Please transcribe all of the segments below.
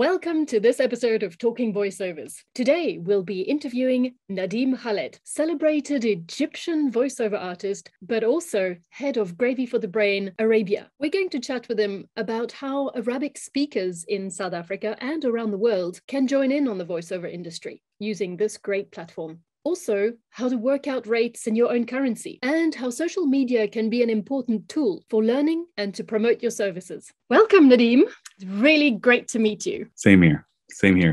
Welcome to this episode of Talking Voiceovers. Today, we'll be interviewing Nadeem Khaled, celebrated Egyptian voiceover artist, but also head of Gravy for the Brain Arabia. We're going to chat with him about how Arabic speakers in South Africa and around the world can join in on the voiceover industry using this great platform. Also, how to work out rates in your own currency and how social media can be an important tool for learning and to promote your services. Welcome, Nadeem. It's really great to meet you. Same here.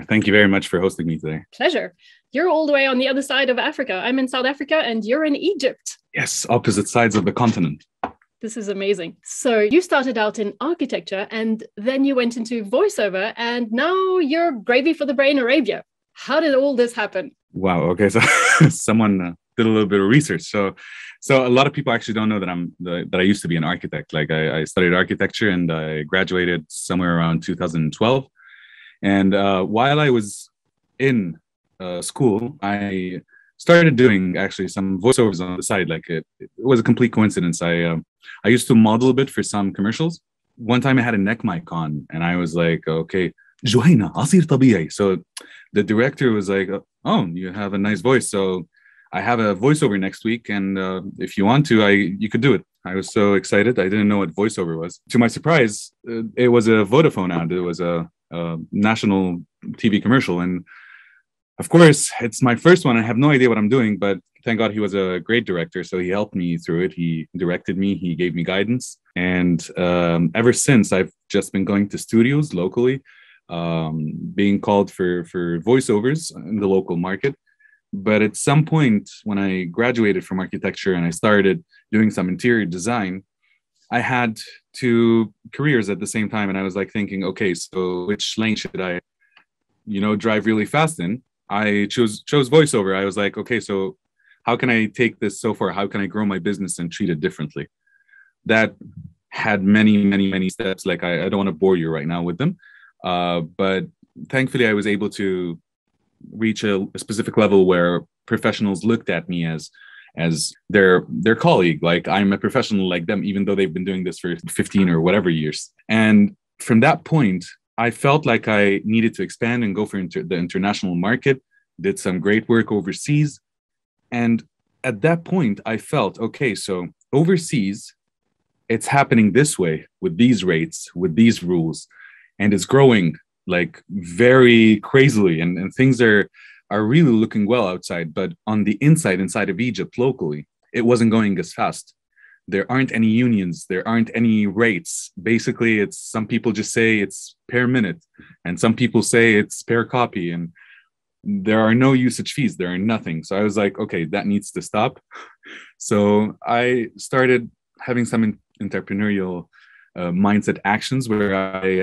Thank you very much for hosting me today. Pleasure. You're all the way on the other side of Africa. I'm in South Africa and you're in Egypt. Yes, opposite sides of the continent. This is amazing. So you started out in architecture and then you went into voiceover and now you're Gravy for the Brain Arabia. How did all this happen? Wow. Okay. So someone did a little bit of research. So a lot of people actually don't know that I used to be an architect. Like I studied architecture and I graduated somewhere around 2012. And while I was in school, I started doing actually some voiceovers on the side. Like it was a complete coincidence. I used to model a bit for some commercials. One time I had a neck mic on and I was like, okay, Juhaina, Asir Tabi'i. So the director was like, oh, you have a nice voice. So I have a voiceover next week. And if you want to, you could do it. I was so excited. I didn't know what voiceover was. To my surprise, it was a Vodafone ad. It was a national TV commercial. And of course, it's my first one. I have no idea what I'm doing, but thank God he was a great director. So he helped me through it. He directed me. He gave me guidance. And ever since, I've just been going to studios locally, being called for voiceovers in the local market. But at some point when I graduated from architecture and I started doing some interior design, I had two careers at the same time. And I was like thinking, okay, so which lane should I, drive really fast in? I chose voiceover. I was like, okay, so how can I take this so far? How can I grow my business and treat it differently? That had many, many, many steps. Like I don't want to bore you right now with them. But thankfully, I was able to reach a specific level where professionals looked at me as their colleague. Like I'm a professional like them, even though they've been doing this for 15 or whatever years. And from that point, I felt like I needed to expand and go for the international market, did some great work overseas. And at that point, I felt, okay, so overseas, it's happening this way, with these rates, with these rules. And it's growing like very crazily and things are really looking well outside. But on the inside of Egypt locally, it wasn't going as fast. There aren't any unions. There aren't any rates. Basically, it's some people just say it's per minute and some people say it's per copy. And there are no usage fees. There are nothing. So I was like, okay, that needs to stop. So I started having some entrepreneurial mindset actions where I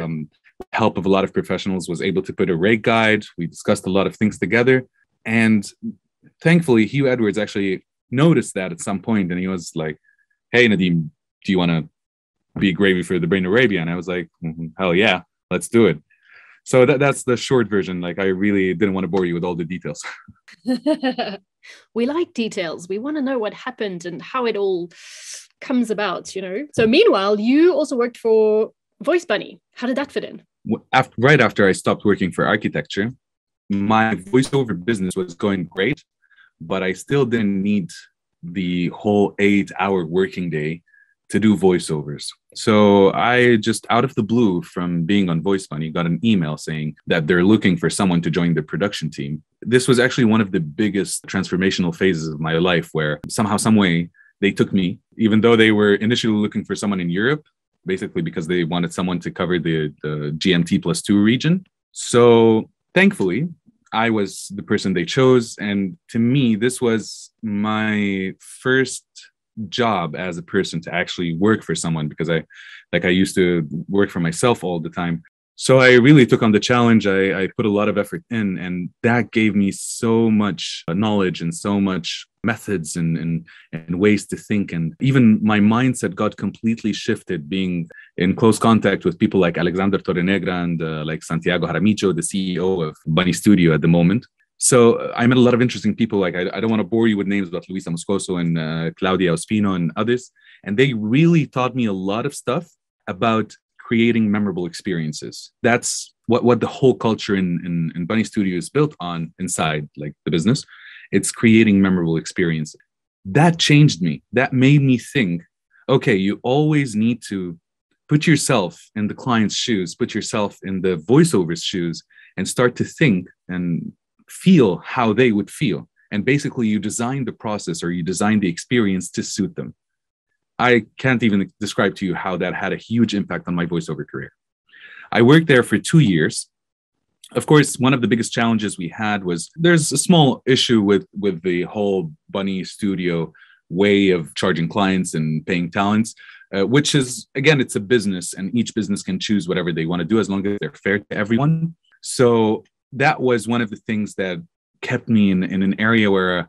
help of a lot of professionals was able to put a rate guide. We discussed a lot of things together. And thankfully, Hugh Edwards actually noticed that at some point. And he was like, hey, Nadeem, do you want to be Gravy for the Brain Arabia? And I was like, hell yeah, let's do it. So that's the short version. Like, I really didn't want to bore you with all the details. We like details. We want to know what happened and how it all comes about, So meanwhile, you also worked for Voice Bunny. How did that fit in? Right after I stopped working for architecture, my voiceover business was going great, but I still didn't need the whole 8-hour working day to do voiceovers. So I just out of the blue from being on Voice Bunny got an email saying that they're looking for someone to join the production team. This was actually one of the biggest transformational phases of my life where somehow, some way they took me, even though they were initially looking for someone in Europe, basically because they wanted someone to cover the GMT+2 region. So thankfully, I was the person they chose. And to me, this was my first job as a person to actually work for someone because I used to work for myself all the time. So I really took on the challenge. I put a lot of effort in, and that gave me so much knowledge and so much methods and ways to think. And even my mindset got completely shifted being in close contact with people like Alexander Torrenegra and like Santiago Jaramillo, the CEO of Bunny Studio at the moment. So I met a lot of interesting people. Like I don't want to bore you with names, but Luisa Moscoso and Claudia Ospino and others. And they really taught me a lot of stuff about creating memorable experiences. That's what the whole culture in Bunny Studio is built on inside, like the business, it's creating memorable experience. That changed me. That made me think, okay, you always need to put yourself in the client's shoes, put yourself in the voiceover's shoes, and start to think and feel how they would feel. And basically you design the process, or you design the experience to suit them. I can't even describe to you how that had a huge impact on my voiceover career. I worked there for 2 years. Of course, one of the biggest challenges we had was there's a small issue with the whole Bunny Studio way of charging clients and paying talents, which is, again, it's a business, and each business can choose whatever they want to do as long as they're fair to everyone. So that was one of the things that kept me in an area where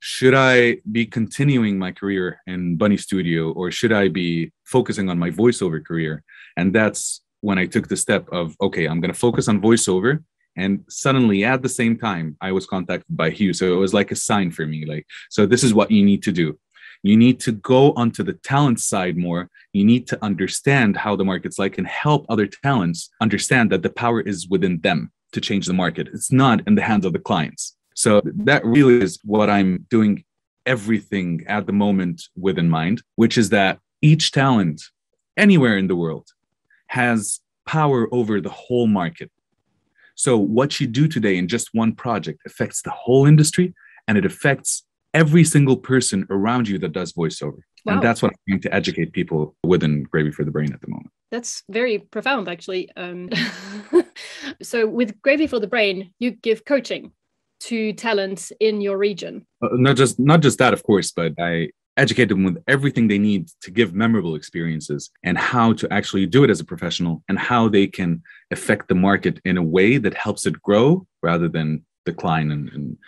should I be continuing my career in Bunny Studio, or should I be focusing on my voiceover career? And that's when I took the step of, okay, I'm going to focus on voiceover. And suddenly at the same time, I was contacted by Hugh. So it was like a sign for me. Like, so this is what you need to do. You need to go onto the talent side more. You need to understand how the market's like and help other talents understand that the power is within them to change the market. It's not in the hands of the clients. So that really is what I'm doing, everything at the moment with in mind, which is that each talent anywhere in the world has power over the whole market. So what you do today in just one project affects the whole industry, and it affects every single person around you that does voiceover. Wow. And that's what I'm trying to educate people within Gravy for the Brain at the moment. That's very profound, actually. So with Gravy for the Brain, you give coaching to talents in your region. Not just that, of course, but I educate them with everything they need to give memorable experiences and how to actually do it as a professional, and how they can affect the market in a way that helps it grow rather than decline and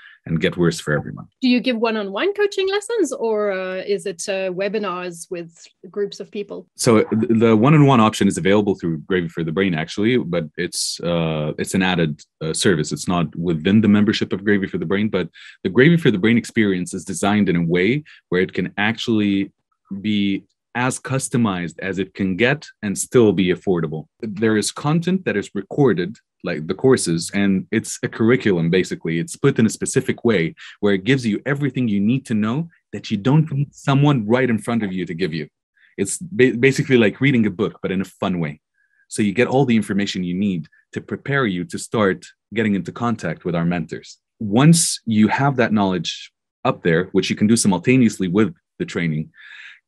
get worse for everyone. Do you give one-on-one coaching lessons, or is it webinars with groups of people? So the one-on-one option is available through Gravy for the Brain, actually, but it's an added service. It's not within the membership of Gravy for the Brain, but the Gravy for the Brain experience is designed in a way where it can actually be as customized as it can get and still be affordable. There is content that is recorded, like the courses, and it's a curriculum, basically. It's put in a specific way where it gives you everything you need to know that you don't need someone right in front of you to give you. It's basically like reading a book, but in a fun way. So you get all the information you need to prepare you to start getting into contact with our mentors. Once you have that knowledge up there, which you can do simultaneously with the training,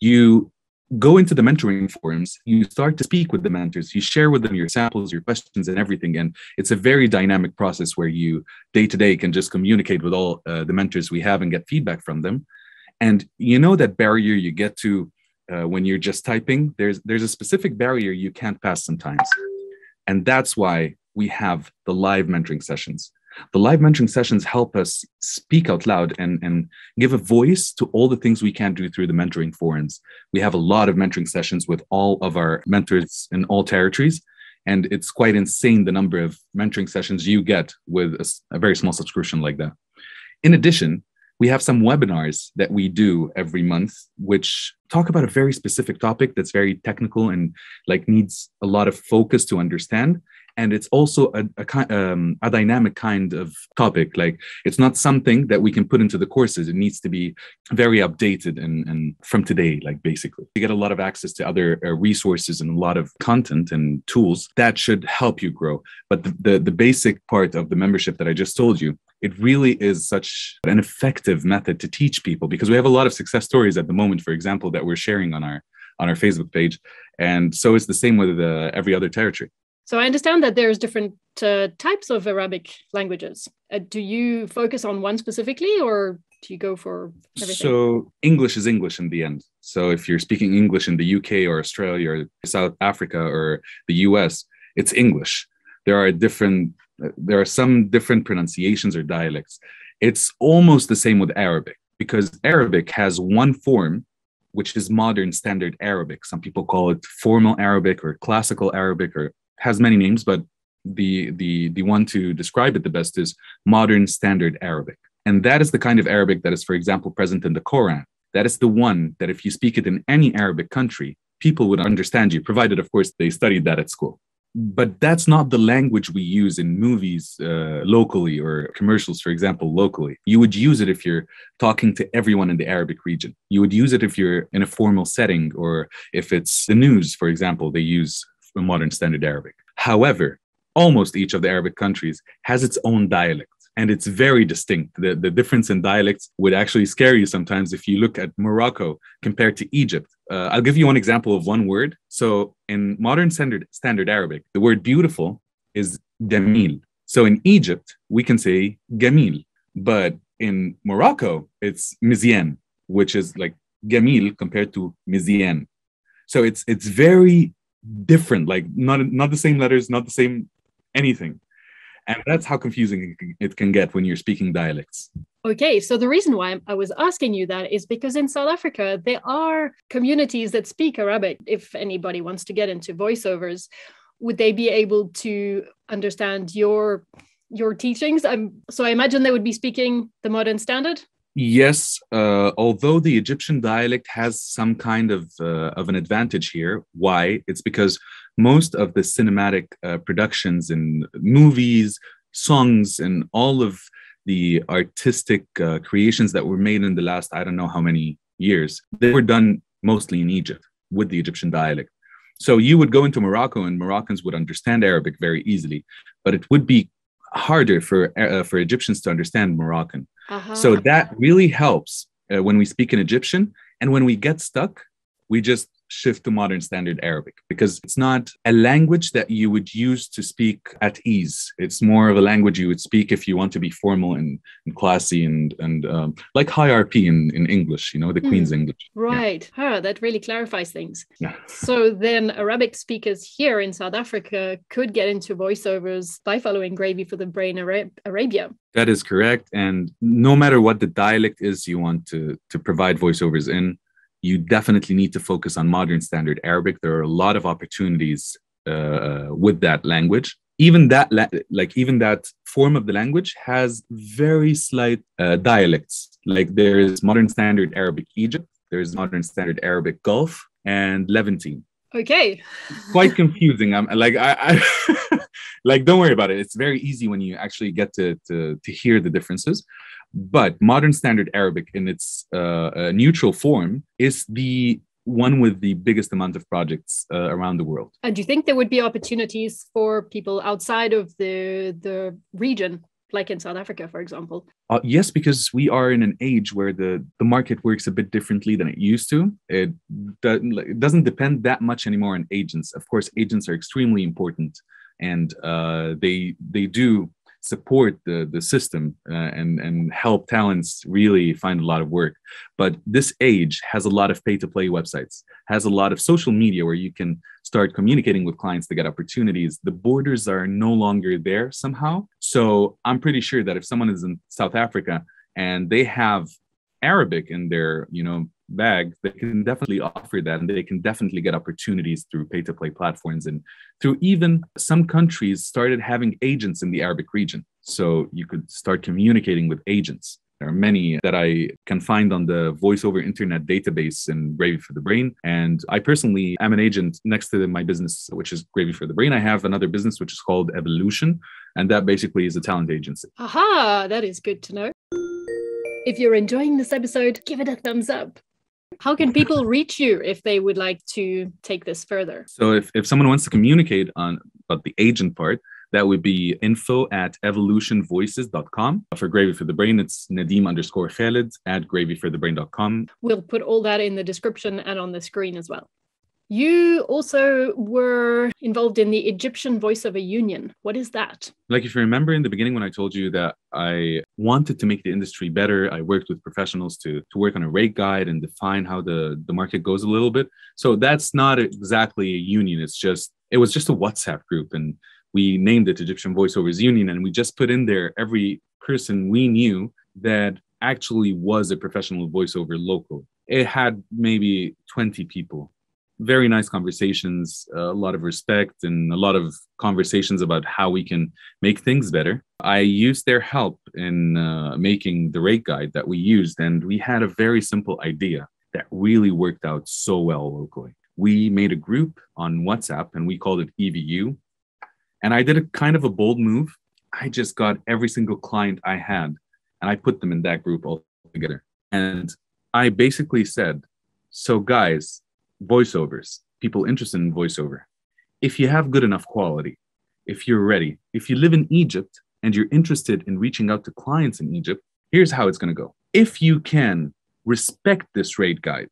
you go into the mentoring forums, you start to speak with the mentors, you share with them your samples, your questions, and everything. And it's a very dynamic process where you day to day can just communicate with all the mentors we have and get feedback from them. And you know that barrier you get to when you're just typing, there's a specific barrier you can't pass sometimes. And that's why we have the live mentoring sessions. The live mentoring sessions help us speak out loud and give a voice to all the things we can do through the mentoring forums. We have a lot of mentoring sessions with all of our mentors in all territories. And it's quite insane the number of mentoring sessions you get with a very small subscription like that. In addition, we have some webinars that we do every month, which talk about a very specific topic that's very technical and like needs a lot of focus to understand. And it's also a dynamic kind of topic. Like, it's not something that we can put into the courses. It needs to be very updated and from today, like basically. You get a lot of access to other resources and a lot of content and tools that should help you grow. But the basic part of the membership that I just told you, it really is such an effective method to teach people, because we have a lot of success stories at the moment, for example, that we're sharing on our Facebook page. And so it's the same with every other territory. So I understand that there's different types of Arabic languages. Do you focus on one specifically, or do you go for everything? So English is English in the end. So if you're speaking English in the UK or Australia or South Africa or the US, it's English. There are some different pronunciations or dialects. It's almost the same with Arabic, because Arabic has one form, which is modern standard Arabic. Some people call it formal Arabic or classical Arabic, or has many names, but the one to describe it the best is modern standard Arabic. And that is the kind of Arabic that is, for example, present in the Quran. That is the one that if you speak it in any Arabic country, people would understand you, provided, of course, they studied that at school. But that's not the language we use in movies locally or commercials, for example, locally. You would use it if you're talking to everyone in the Arabic region. You would use it if you're in a formal setting or if it's the news, for example, they use modern standard Arabic. However, almost each of the Arabic countries has its own dialect. And it's very distinct. The difference in dialects would actually scare you sometimes if you look at Morocco compared to Egypt. I'll give you one example of one word. So in modern standard Arabic, the word beautiful is jamil. So in Egypt, we can say gamil. But in Morocco, it's mizyan, which is like gamil compared to mizyan. So it's very different, like not the same letters, not the same anything. And that's how confusing it can get when you're speaking dialects. Okay, so the reason why I was asking you that is because in South Africa, there are communities that speak Arabic. If anybody wants to get into voiceovers, would they be able to understand your teachings? So I imagine they would be speaking the modern standard? Yes, although the Egyptian dialect has some kind of an advantage here. Why? It's because most of the cinematic productions in movies, songs, and all of the artistic creations that were made in the last, I don't know how many years, they were done mostly in Egypt with the Egyptian dialect. So you would go into Morocco and Moroccans would understand Arabic very easily, but it would be harder for Egyptians to understand Moroccan. Uh-huh. So that really helps when we speak in Egyptian. And when we get stuck, we just shift to modern standard Arabic because it's not a language that you would use to speak at ease. It's more of a language you would speak if you want to be formal and classy and like high RP in English, you know, the Queen's English. Right. Yeah. That really clarifies things. Yeah. So then Arabic speakers here in South Africa could get into voiceovers by following Gravy for the Brain Arabia. That is correct. And no matter what the dialect is you want to provide voiceovers in, you definitely need to focus on modern standard Arabic. There are a lot of opportunities with that language. Even that, even that form of the language has very slight dialects. Like there is modern standard Arabic Egypt, there is modern standard Arabic Gulf, and Levantine. Okay. Quite confusing. Don't worry about it. It's very easy when you actually get to hear the differences. But modern standard Arabic in its neutral form is the one with the biggest amount of projects around the world. And do you think there would be opportunities for people outside of the region, like in South Africa, for example? Yes, because we are in an age where the market works a bit differently than it used to. It doesn't depend that much anymore on agents. Of course, agents are extremely important and they do support the system and help talents really find a lot of work. But this age has a lot of pay-to-play websites, has a lot of social media where you can start communicating with clients to get opportunities. The borders are no longer there somehow. So I'm pretty sure that if someone is in South Africa and they have Arabic in their, bag, they can definitely offer that and they can definitely get opportunities through pay-to-play platforms. And through even some countries started having agents in the Arabic region. So you could start communicating with agents. There are many that I can find on the VoiceOver Internet database in Gravy for the Brain. And I personally am an agent next to my business, which is Gravy for the Brain. I have another business, which is called Evolution. And that basically is a talent agency. Aha, that is good to know. If you're enjoying this episode, give it a thumbs up. How can people reach you if they would like to take this further? So if someone wants to communicate about the agent part, that would be info@evolutionvoices.com. For Gravy for the Brain, it's Nadeem_Khaled @gravyforthebrain.com. We'll put all that in the description and on the screen as well. You also were involved in the Egyptian Voiceover Union. What is that? Like if you remember in the beginning when I told you that I wanted to make the industry better, I worked with professionals to work on a rate guide and define how the market goes a little bit. So that's not exactly a union. It was just a WhatsApp group and we named it Egyptian Voiceovers Union. And we just put in there every person we knew that actually was a professional voiceover local. It had maybe 20 people. Very nice conversations, a lot of respect and a lot of conversations about how we can make things better. I used their help in making the rate guide that we used, and we had a very simple idea that really worked out so well locally. We made a group on WhatsApp and we called it EVU, And I did a kind of a bold move. I just got every single client I had and I put them in that group all together. And I basically said, so guys, voiceovers, people interested in voiceover, if you have good enough quality, if you're ready, if you live in Egypt and you're interested in reaching out to clients in Egypt, here's how it's going to go. If you can respect this rate guide,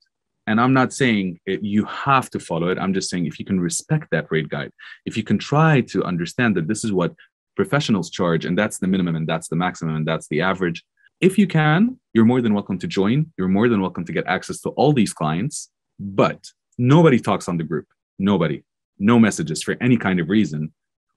and I'm not saying you have to follow it. I'm just saying if you can respect that rate guide, if you can try to understand that this is what professionals charge, and that's the minimum, and that's the maximum, and that's the average. If you can, you're more than welcome to join. You're more than welcome to get access to all these clients, but nobody talks on the group. Nobody. No messages for any kind of reason.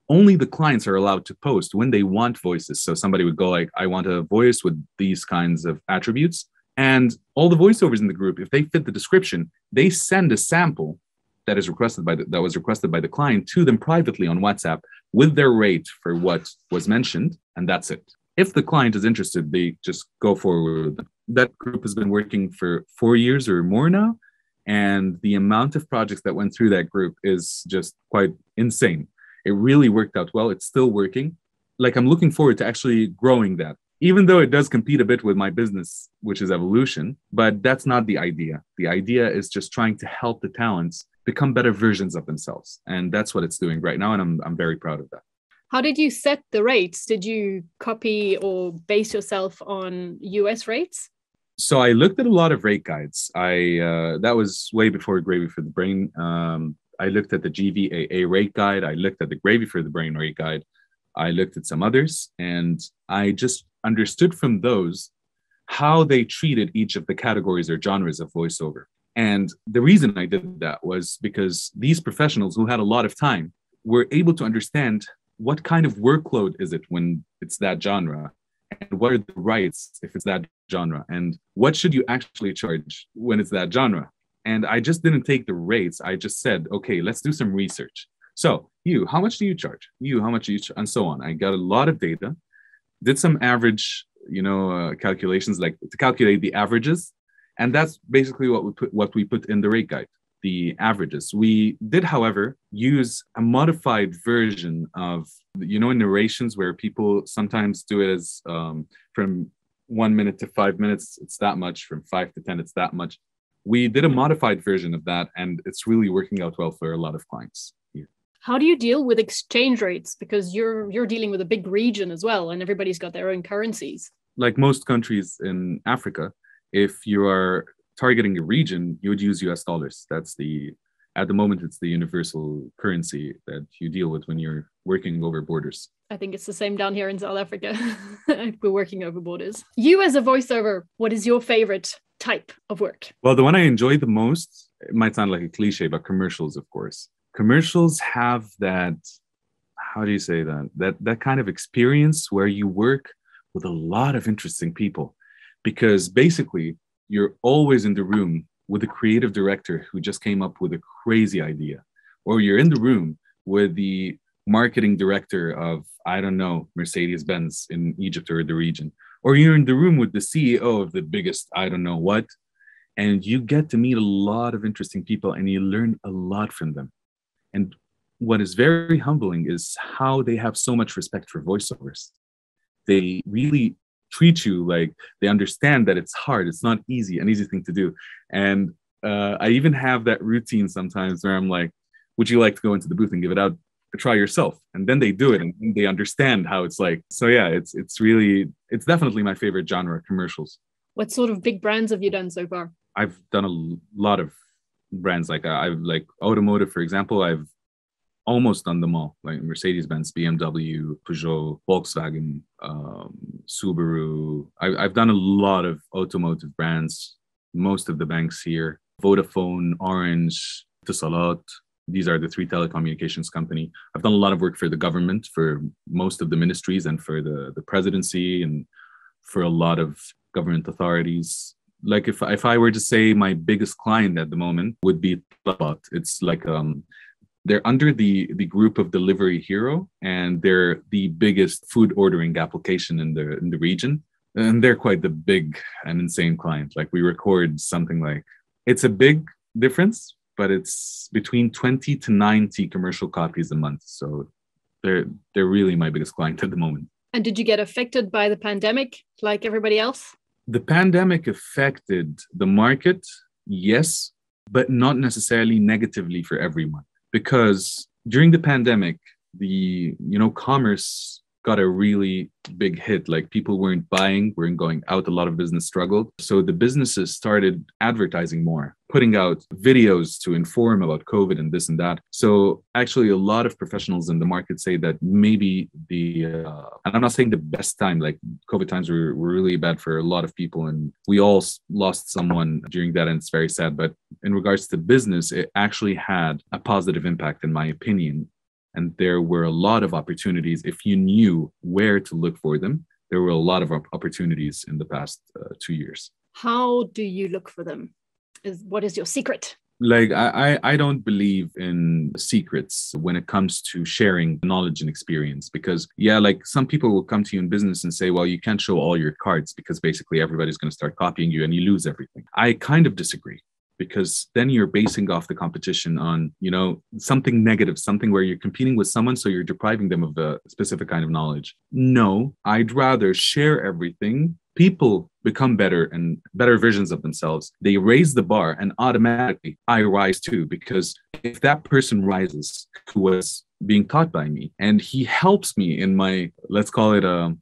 Only the clients are allowed to post when they want voices. So somebody would go like, I want a voice with these kinds of attributes. And all the voiceovers in the group, if they fit the description, they send a sample that is requested by the client to them privately on WhatsApp with their rate for what was mentioned, and that's it. If the client is interested, they just go forward. That group has been working for 4 years or more now, and the amount of projects that went through that group is just quite insane. It really worked out well. It's still working. Like, I'm looking forward to actually growing that, even though it does compete a bit with my business, which is Evolution, but that's not the idea. The idea is just trying to help the talents become better versions of themselves. And that's what it's doing right now. And I'm very proud of that. How did you set the rates? Did you copy or base yourself on US rates? So I looked at a lot of rate guides. That was way before Gravy for the Brain. I looked at the GVAA rate guide. I looked at the Gravy for the Brain rate guide. I looked at some others, and I just understood from those how they treated each of the categories or genres of voiceover. And the reason I did that was because these professionals who had a lot of time were able to understand what kind of workload is it when it's that genre, and what are the rights if it's that genre, and what should you actually charge when it's that genre. And I just didn't take the rates. I just said, okay, let's do some research. So you, how much do you charge? You, how much do you charge? And so on. I got a lot of data, did some average, calculations, like to calculate the averages. And that's basically what we put in the rate guide, the averages. We did, however, use a modified version of, narrations where people sometimes do it as from 1 minute to 5 minutes, it's that much. From 5 to 10, it's that much. We did a modified version of that, and it's really working out well for a lot of clients here. How do you deal with exchange rates? Because you're dealing with a big region as well, and everybody's got their own currencies. Like most countries in Africa, if you are targeting a region, you would use US dollars. That's at the moment, it's the universal currency that you deal with when you're working over borders. I think it's the same down here in South Africa. We're working over borders. You as a voiceover, what is your favorite type of work? Well, the one I enjoy the most, it might sound like a cliche, but commercials, of course. Commercials have that, how do you say that? That kind of experience where you work with a lot of interesting people, because basically you're always in the room with a creative director who just came up with a crazy idea, or you're in the room with the marketing director of, I don't know, Mercedes-Benz in Egypt or the region, or you're in the room with the CEO of the biggest, I don't know what, and you get to meet a lot of interesting people and you learn a lot from them. And what is very humbling is how they have so much respect for voiceovers. They really treat you like they understand that it's hard. It's not easy, an easy thing to do. And I even have that routine sometimes where I'm like, would you like to go into the booth and give it out? Try yourself. And then they do it and they understand how it's like. So yeah, it's definitely my favorite genre, commercials. What sort of big brands have you done so far? I've done a lot of brands. Like I've like automotive, for example, I've almost done them all, like Mercedes-Benz, BMW, Peugeot, Volkswagen, Subaru. I've done a lot of automotive brands, most of the banks here, Vodafone, Orange, Tessalot. These are the three telecommunications company. I've done a lot of work for the government, for most of the ministries, and for the presidency, and for a lot of government authorities. Like if I were to say my biggest client at the moment would be Tessalot. It's like they're under the group of Delivery Hero, and they're the biggest food ordering application in the region. And they're quite the big and insane client. Like we record something like, it's a big difference, but it's between 20 to 90 commercial copies a month. So They're really my biggest client at the moment. And did you get affected by the pandemic like everybody else? The pandemic affected the market, yes, but not necessarily negatively for everyone. Because during the pandemic, the commerce got a really big hit. Like, people weren't buying, weren't going out. A lot of business struggled. So the businesses started advertising more, putting out videos to inform about COVID and this and that. So actually, a lot of professionals in the market say that maybe and I'm not saying the best time, like COVID times were really bad for a lot of people. And we all lost someone during that. And it's very sad. But in regards to business, it actually had a positive impact, in my opinion. And there were a lot of opportunities. If you knew where to look for them, there were a lot of opportunities in the past 2 years. How do you look for them? What is your secret? Like, I don't believe in secrets when it comes to sharing knowledge and experience, because, like, some people will come to you in business and say, well, you can't show all your cards because basically everybody's going to start copying you and you lose everything. I kind of disagree. Because then you're basing off the competition on, something negative, something where you're competing with someone, so you're depriving them of a specific kind of knowledge. No, I'd rather share everything. People become better and better versions of themselves. They raise the bar, and automatically I rise too, because if that person rises who was being taught by me and he helps me in my, let's call it a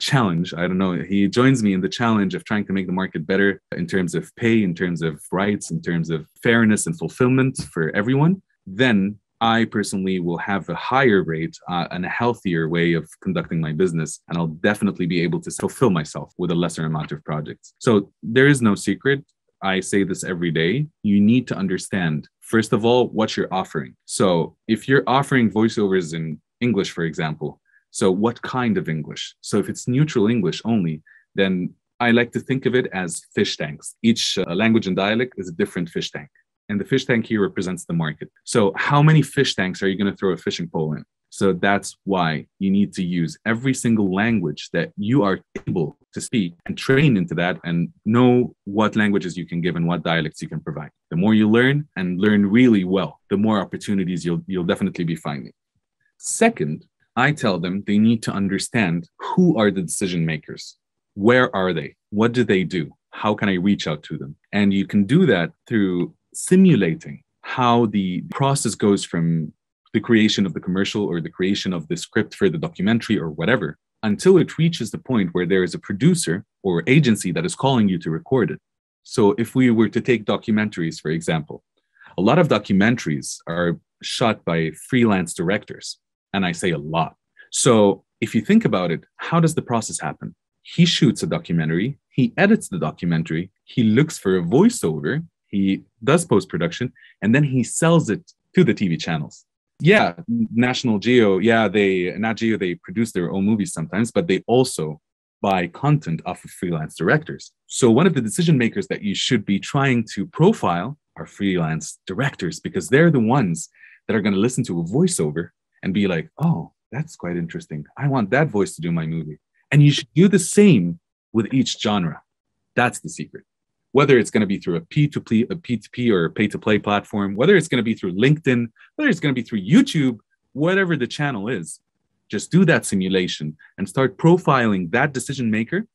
challenge. I don't know. He joins me in the challenge of trying to make the market better in terms of pay, in terms of rights, in terms of fairness and fulfillment for everyone. Then I personally will have a higher rate and a healthier way of conducting my business. And I'll definitely be able to fulfill myself with a lesser amount of projects. So there is no secret. I say this every day. You need to understand, first of all, what you're offering. So if you're offering voiceovers in English, for example, so what kind of English? So if it's neutral English only, then I like to think of it as fish tanks. Each language and dialect is a different fish tank. And the fish tank here represents the market. So how many fish tanks are you going to throw a fishing pole in? So that's why you need to use every single language that you are able to speak and train into that and know what languages you can give and what dialects you can provide. The more you learn and learn really well, the more opportunities you'll definitely be finding. Second, I tell them they need to understand who are the decision makers, where are they, what do they do, how can I reach out to them? And you can do that through simulating how the process goes from the creation of the commercial or the creation of the script for the documentary or whatever, until it reaches the point where there is a producer or agency that is calling you to record it. So if we were to take documentaries, for example, a lot of documentaries are shot by freelance directors. And I say a lot. So if you think about it, how does the process happen? He shoots a documentary. He edits the documentary. He looks for a voiceover. He does post-production. And then he sells it to the TV channels. Yeah, Nat Geo, they produce their own movies sometimes, but they also buy content off of freelance directors. So one of the decision makers that you should be trying to profile are freelance directors, because they're the ones that are going to listen to a voiceover and be like, oh, that's quite interesting. I want that voice to do my movie. And you should do the same with each genre. That's the secret. Whether it's going to be through a P2P or a pay-to-play platform, whether it's going to be through LinkedIn, whether it's going to be through YouTube, whatever the channel is, just do that simulation and start profiling that decision maker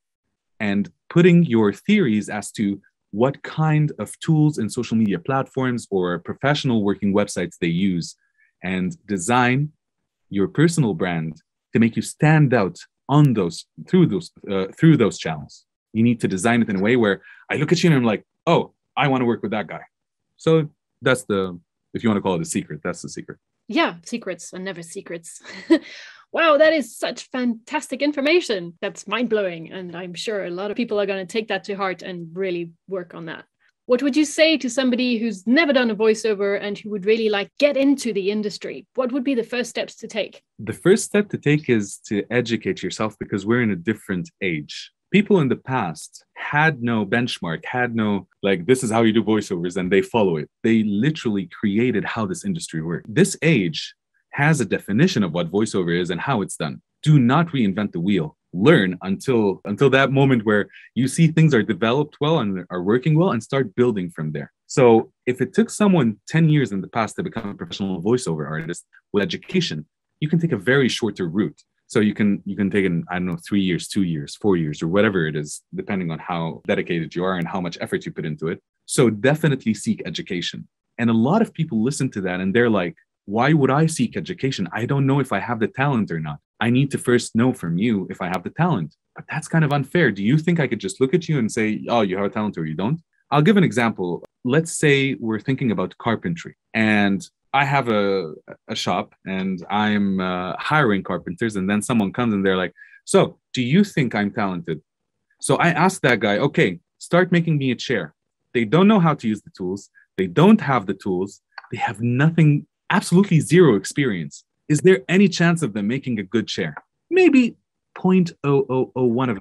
and putting your theories as to what kind of tools and social media platforms or professional working websites they use, and design your personal brand to make you stand out on through those channels. You need to design it in a way where I look at you and I'm like, oh, I want to work with that guy. So that's the, if you want to call it a secret, that's the secret. Yeah, secrets are never secrets. Wow, that is such fantastic information. That's mind-blowing. And I'm sure a lot of people are going to take that to heart and really work on that. What would you say to somebody who's never done a voiceover and who would really like get into the industry? What would be the first steps to take? The first step to take is to educate yourself, because we're in a different age. People in the past had no benchmark, had no, like, this is how you do voiceovers and they follow it. They literally created how this industry worked. This age has a definition of what voiceover is and how it's done. Do not reinvent the wheel. Learn until that moment where you see things are developed well and are working well, and start building from there. So if it took someone 10 years in the past to become a professional voiceover artist, with education, you can take a very shorter route. So you can take an, I don't know, 3 years, 2 years, 4 years, or whatever it is, depending on how dedicated you are and how much effort you put into it. So definitely seek education. And a lot of people listen to that and they're like, why would I seek education? I don't know if I have the talent or not. I need to first know from you if I have the talent. But that's kind of unfair. Do you think I could just look at you and say, oh, you have a talent or you don't? I'll give an example. Let's say we're thinking about carpentry and I have a shop and I'm hiring carpenters, and then someone comes and they're like, so do you think I'm talented? So I asked that guy, okay, start making me a chair. They don't know how to use the tools. They don't have the tools. They have nothing, absolutely zero experience. Is there any chance of them making a good chair? Maybe 0.0001%,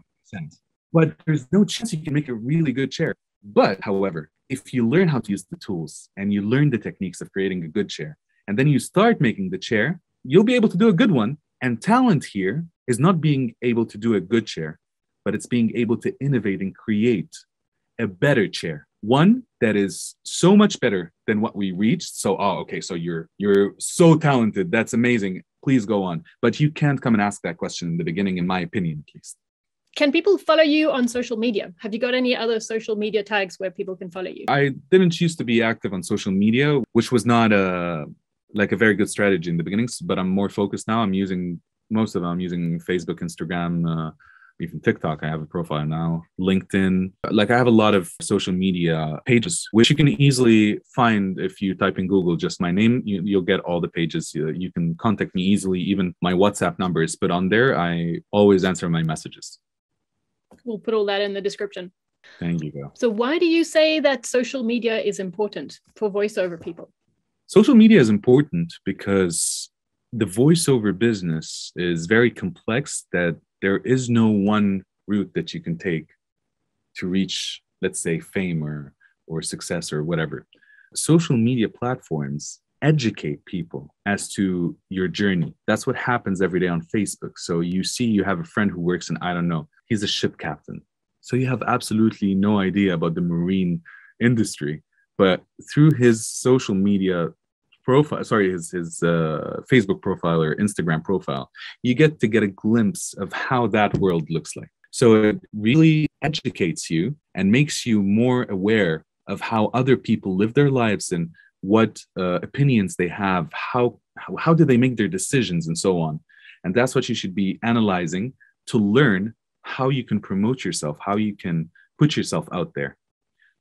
but there's no chance you can make a really good chair. But however, if you learn how to use the tools and you learn the techniques of creating a good chair, and then you start making the chair, you'll be able to do a good one. And talent here is not being able to do a good chair, but it's being able to innovate and create a better chair. One that is so much better than what we reached. So, oh, okay, so you're so talented. That's amazing. Please go on. But you can't come and ask that question in the beginning, in my opinion, at least. Can people follow you on social media? Have you got any other social media tags where people can follow you? I didn't used to be active on social media, which was not a very good strategy in the beginnings, but I'm more focused now. I'm using most of them. I'm using Facebook, Instagram, even TikTok. I have a profile now, LinkedIn. I have a lot of social media pages, which you can easily find if you type in Google just my name. You'll get all the pages. You can contact me easily. Even my WhatsApp number is put on there. I always answer my messages. We'll put all that in the description. Thank you, girl. So why do you say that social media is important for voiceover people? Social media is important because the voiceover business is very complex, that there is no one route that you can take to reach, let's say, fame or success or whatever. Social media platforms educate people as to your journey. That's what happens every day on Facebook. So you see, you have a friend who works in, I don't know, he's a ship captain. So you have absolutely no idea about the marine industry, but through his social media profile, his Facebook profile or Instagram profile, you get a glimpse of how that world looks like. So it really educates you and makes you more aware of how other people live their lives and what opinions they have, how do they make their decisions, and so on. And that's what you should be analyzing to learn how you can promote yourself, how you can put yourself out there.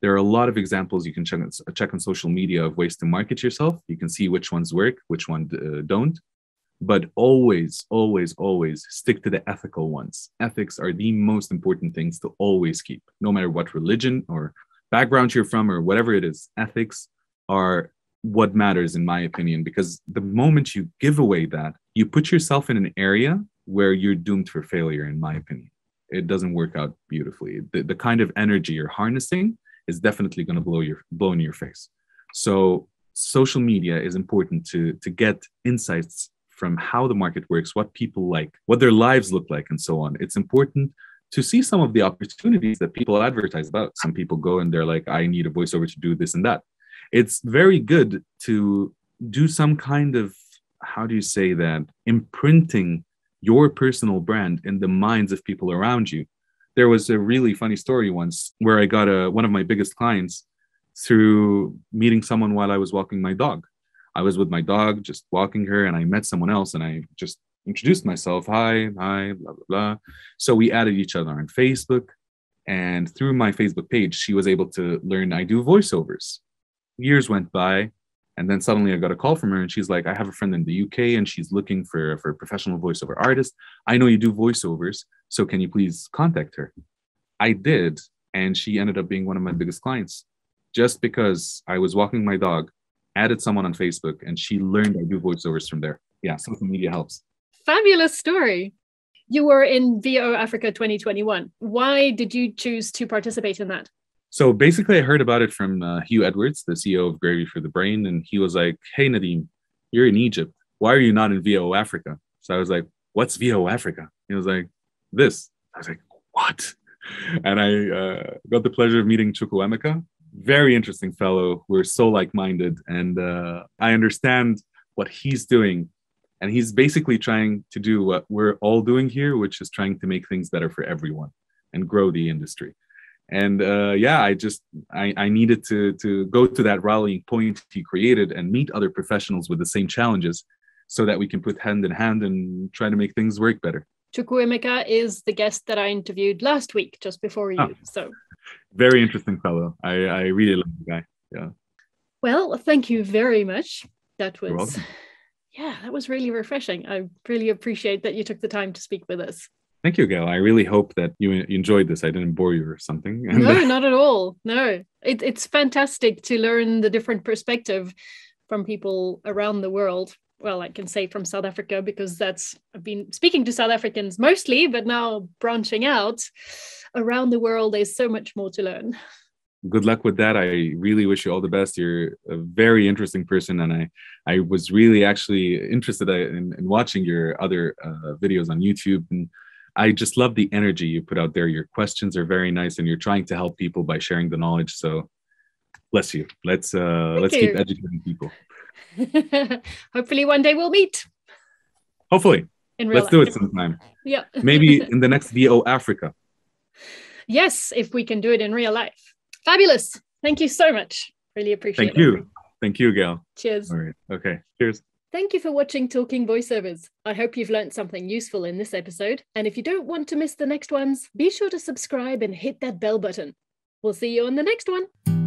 There are a lot of examples you can check on social media of ways to market yourself. You can see which ones work, which ones don't. But always, always, always stick to the ethical ones. Ethics are the most important things to always keep, no matter what religion or background you're from or whatever it is. Ethics are what matters, in my opinion, because the moment you give away that, you put yourself in an area where you're doomed for failure, in my opinion. It doesn't work out beautifully. The kind of energy you're harnessing is definitely going to blow in your face. So social media is important to get insights from how the market works, what people like, what their lives look like, and so on. It's important to see some of the opportunities that people advertise about. Some people go and they're like, I need a voiceover to do this and that. It's very good to do some kind of, how do you say that, imprinting your personal brand in the minds of people around you. There was a really funny story once where I got one of my biggest clients through meeting someone while I was walking my dog. I was with my dog, just walking her, and I met someone else, and I just introduced myself. Hi, blah, blah, blah. So we added each other on Facebook, and through my Facebook page, she was able to learn I do voiceovers. Years went by, and then suddenly I got a call from her, and she's like, I have a friend in the UK and she's looking for a professional voiceover artist. I know you do voiceovers, so can you please contact her? I did, and she ended up being one of my biggest clients, just because I was walking my dog, added someone on Facebook, and she learned I do voiceovers from there. Yeah, social media helps. Fabulous story. You were in VO Africa 2021. Why did you choose to participate in that? So basically, I heard about it from Hugh Edwards, the CEO of Gravy for the Brain. And he was like, hey, Nadeem, you're in Egypt. Why are you not in VO Africa? So I was like, what's VO Africa? He was like, this. I was like, what? And I got the pleasure of meeting Chukwuemeka. Very interesting fellow. We're so like-minded. And I understand what he's doing And he's basically trying to do what we're all doing here, which is trying to make things better for everyone and grow the industry. And yeah, I needed to go to that rallying point he created and meet other professionals with the same challenges so that we can put hand in hand and try to make things work better. Chukwuemeka is the guest that I interviewed last week, just before you. So very interesting fellow. I really love the guy. Yeah. Well, thank you very much. That was, yeah, that was really refreshing. I really appreciate that you took the time to speak with us. Thank you, Gail. I really hope that you enjoyed this. I didn't bore you or something. No, not at all. No, it's fantastic to learn the different perspective from people around the world. Well, I can say from South Africa, because that's, I've been speaking to South Africans mostly, but now branching out around the world, there's so much more to learn. Good luck with that. I really wish you all the best. You're a very interesting person. And I was really actually interested in watching your other videos on YouTube. And I just love the energy you put out there. Your questions are very nice, and you're trying to help people by sharing the knowledge. So bless you. Let's keep educating people. Hopefully one day we'll meet. Hopefully. Let's do it sometime. Yeah. Maybe in the next VO Africa. Yes, if we can do it in real life. Fabulous. Thank you so much. Really appreciate it. Thank you. Thank you, Gail. Cheers. All right. Okay. Cheers. Thank you for watching Talking Voiceovers. I hope you've learned something useful in this episode. And if you don't want to miss the next ones, be sure to subscribe and hit that bell button. We'll see you on the next one.